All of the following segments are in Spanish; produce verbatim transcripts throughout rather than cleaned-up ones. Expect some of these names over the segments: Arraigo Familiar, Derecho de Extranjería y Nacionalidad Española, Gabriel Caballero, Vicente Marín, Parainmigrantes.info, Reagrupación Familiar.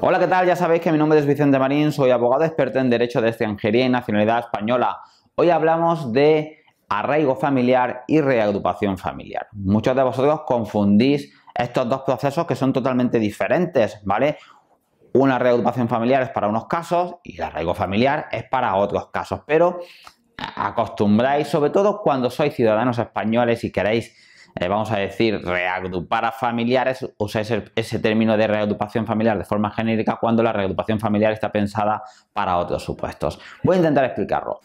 Hola, ¿qué tal? Ya sabéis que mi nombre es Vicente Marín, soy abogado experto en Derecho de Extranjería y Nacionalidad Española. Hoy hablamos de arraigo familiar y reagrupación familiar. Muchos de vosotros confundís estos dos procesos que son totalmente diferentes, ¿vale? Una reagrupación familiar es para unos casos y el arraigo familiar es para otros casos, pero acostumbráis, sobre todo cuando sois ciudadanos españoles y queréis, eh, vamos a decir, reagrupar a familiares, usáis ese, ese término de reagrupación familiar de forma genérica cuando la reagrupación familiar está pensada para otros supuestos. Voy a intentar explicarlo.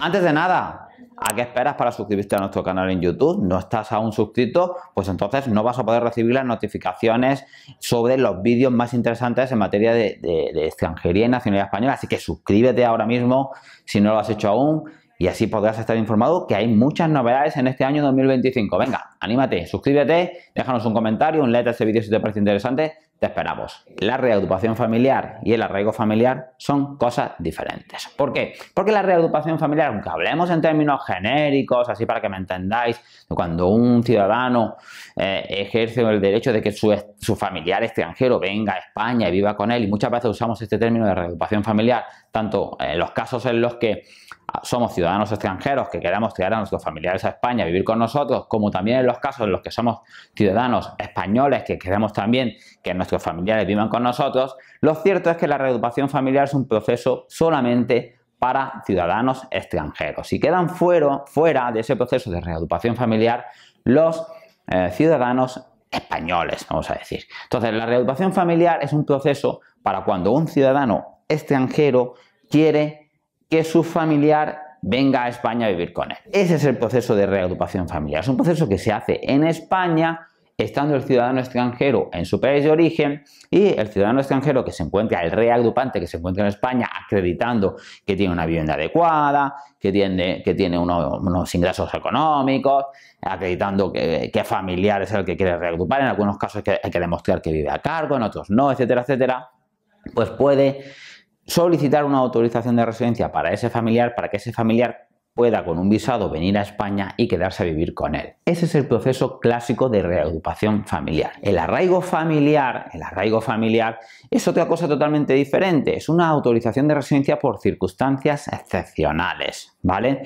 Antes de nada, ¿a qué esperas para suscribirte a nuestro canal en YouTube? ¿No estás aún suscrito? Pues entonces no vas a poder recibir las notificaciones sobre los vídeos más interesantes en materia de, de, de extranjería y nacionalidad española. Así que suscríbete ahora mismo si no lo has hecho aún y así podrás estar informado que hay muchas novedades en este año dos mil veinticinco. Venga, anímate, suscríbete, déjanos un comentario, un like a este vídeo si te parece interesante. Te esperamos. La reagrupación familiar y el arraigo familiar son cosas diferentes. ¿Por qué? Porque la reagrupación familiar, aunque hablemos en términos genéricos, así para que me entendáis, cuando un ciudadano eh, ejerce el derecho de que su, su familiar extranjero venga a España y viva con él, y muchas veces usamos este término de reagrupación familiar, tanto en los casos en los que somos ciudadanos extranjeros que queremos traer a nuestros familiares a España a vivir con nosotros, como también en los casos en los que somos ciudadanos españoles que queremos también que nuestros familiares vivan con nosotros. Lo cierto es que la reagrupación familiar es un proceso solamente para ciudadanos extranjeros. Si quedan fuero, fuera de ese proceso de reagrupación familiar los eh, ciudadanos españoles, vamos a decir. Entonces, la reagrupación familiar es un proceso para cuando un ciudadano extranjero quiere que su familiar venga a España a vivir con él. Ese es el proceso de reagrupación familiar. Es un proceso que se hace en España, estando el ciudadano extranjero en su país de origen y el ciudadano extranjero que se encuentra, el reagrupante que se encuentra en España, acreditando que tiene una vivienda adecuada, que tiene, que tiene uno, unos ingresos económicos, acreditando que, que familiar es el que quiere reagrupar. En algunos casos hay que demostrar que vive a cargo, en otros no, etcétera, etcétera. Pues puede solicitar una autorización de residencia para ese familiar, para que ese familiar pueda con un visado venir a España y quedarse a vivir con él. Ese es el proceso clásico de reagrupación familiar. El arraigo familiar, el arraigo familiar es otra cosa totalmente diferente. Es una autorización de residencia por circunstancias excepcionales, ¿vale?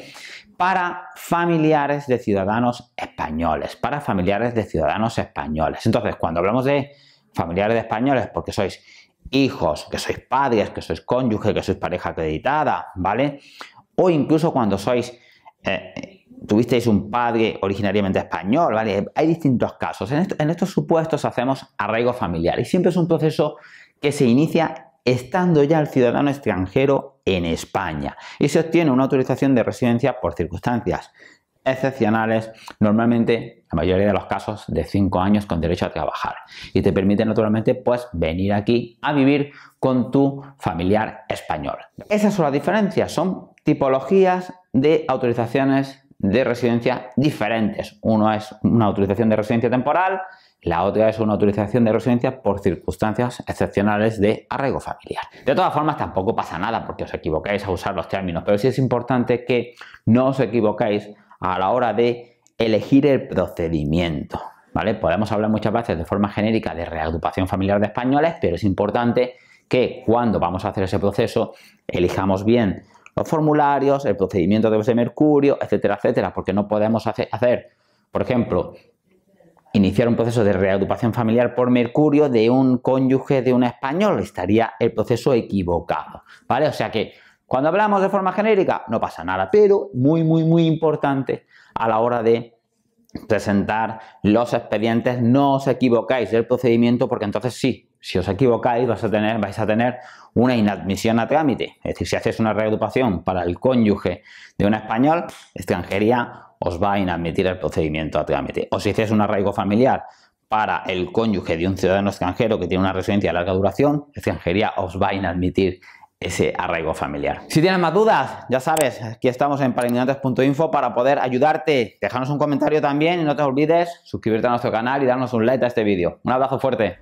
Para familiares de ciudadanos españoles, para familiares de ciudadanos españoles. Entonces, cuando hablamos de familiares de españoles, porque sois hijos, que sois padres, que sois cónyuge, que sois pareja acreditada, ¿vale? O incluso cuando sois, eh, tuvisteis un padre originariamente español, ¿vale? Hay distintos casos. En, esto, en estos supuestos hacemos arraigo familiar y siempre es un proceso que se inicia estando ya el ciudadano extranjero en España y se obtiene una autorización de residencia por circunstancias excepcionales, normalmente, la mayoría de los casos, de cinco años con derecho a trabajar. Y te permite, naturalmente, pues venir aquí a vivir con tu familiar español. Esas son las diferencias, son tipologías de autorizaciones de residencia diferentes. Uno es una autorización de residencia temporal, la otra es una autorización de residencia por circunstancias excepcionales de arraigo familiar. De todas formas, tampoco pasa nada porque os equivocáis a usar los términos, pero sí es importante que no os equivocáis a la hora de elegir el procedimiento, ¿vale? Podemos hablar muchas veces de forma genérica de reagrupación familiar de españoles, pero es importante que cuando vamos a hacer ese proceso elijamos bien los formularios, el procedimiento de Mercurio, etcétera, etcétera, porque no podemos hacer, hacer, por ejemplo, iniciar un proceso de reagrupación familiar por Mercurio de un cónyuge de un español, estaría el proceso equivocado, ¿vale? O sea que cuando hablamos de forma genérica no pasa nada, pero muy, muy, muy importante a la hora de presentar los expedientes, no os equivocáis del procedimiento porque entonces sí, si os equivocáis vais a tener, vais a tener una inadmisión a trámite. Es decir, si hacéis una reagrupación para el cónyuge de un español, extranjería os va a inadmitir el procedimiento a trámite. O si hacéis un arraigo familiar para el cónyuge de un ciudadano extranjero que tiene una residencia de larga duración, extranjería os va a inadmitir ese arraigo familiar. Si tienes más dudas, ya sabes, aquí estamos en parainmigrantes punto info para poder ayudarte. Déjanos un comentario también y no te olvides suscribirte a nuestro canal y darnos un like a este vídeo. Un abrazo fuerte.